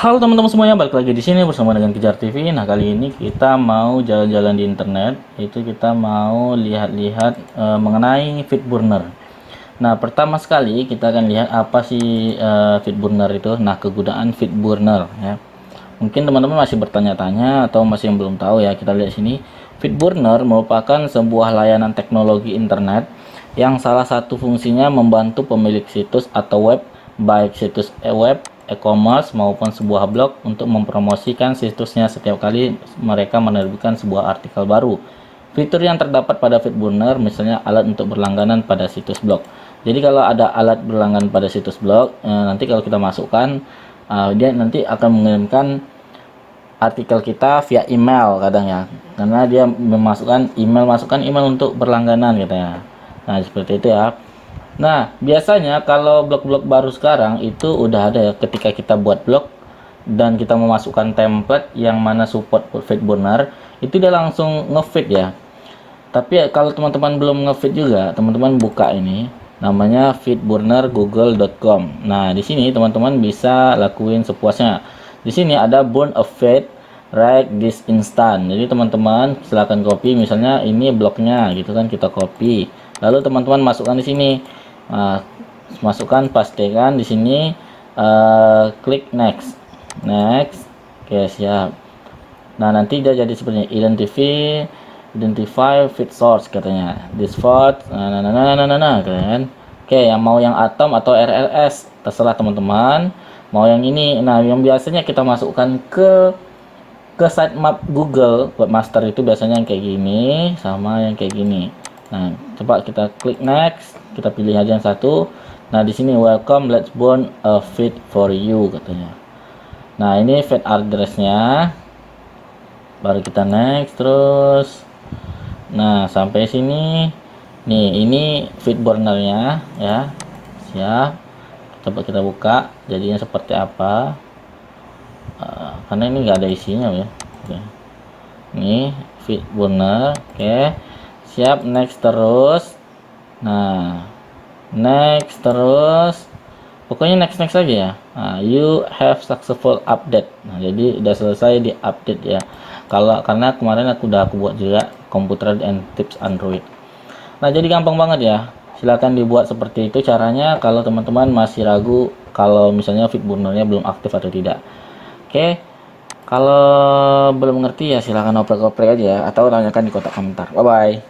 Halo teman-teman semuanya, balik lagi di sini bersama dengan Kejar TV. Nah, kali ini kita mau jalan-jalan di internet. Itu kita mau lihat-lihat mengenai Feedburner. Nah, pertama sekali kita akan lihat apa sih Feedburner itu. Nah, kegunaan Feedburner ya. Mungkin teman-teman masih bertanya-tanya atau masih belum tahu ya. Kita lihat sini. Feedburner merupakan sebuah layanan teknologi internet yang salah satu fungsinya membantu pemilik situs atau web, baik situs web e-commerce maupun sebuah blog, untuk mempromosikan situsnya setiap kali mereka menerbitkan sebuah artikel baru. Fitur yang terdapat pada Feedburner misalnya alat untuk berlangganan pada situs blog. Jadi kalau ada alat berlangganan pada situs blog, nanti kalau kita masukkan, dia nanti akan mengirimkan artikel kita via email kadang ya, karena dia memasukkan email, untuk berlangganan katanya. Nah, seperti itu ya. Nah, biasanya kalau blog-blog baru sekarang itu udah ada ya, ketika kita buat blog dan kita memasukkan template yang mana support Feedburner, itu dia langsung nge-feed ya. Tapi ya, kalau teman-teman belum nge-feed juga, teman-teman buka ini namanya feedburnergoogle.com. Nah, di sini teman-teman bisa lakuin sepuasnya. Di sini ada burn a feed right this instant. Jadi teman-teman silahkan copy, misalnya ini blognya gitu kan, kita copy. Lalu teman-teman masukkan di sini. Masukkan, pastikan di sini klik next, oke, siap. Nah, nanti dia jadi seperti identify feed source katanya, this feed, kalian, oke, yang mau yang atom atau RSS terserah teman-teman, mau yang ini. Nah, yang biasanya kita masukkan ke sitemap Google Webmaster itu biasanya yang kayak gini sama yang kayak gini. Nah, coba kita klik next, kita pilih aja yang satu. Nah, di sini welcome, let's burn a feed for you katanya. Nah, ini feed address-nya. Baru kita next terus. Nah, sampai sini. Nih, ini Feedburner-nya ya. Siap. Coba kita buka, jadinya seperti apa? Karena ini enggak ada isinya ya. Oke. Nih, Feedburner. Oke. Siap, next terus. Nah, next terus. Pokoknya next aja ya. Nah, you have successful update. Nah, jadi udah selesai di update ya. Kalau karena kemarin aku buat juga komputer and tips Android. Nah, jadi gampang banget ya. Silahkan dibuat seperti itu caranya kalau teman-teman masih ragu kalau misalnya Feedburner-nya belum aktif atau tidak. Oke. Kalau belum ngerti ya silahkan oprek-oprek aja ya, atau tanyakan di kotak komentar. Bye bye.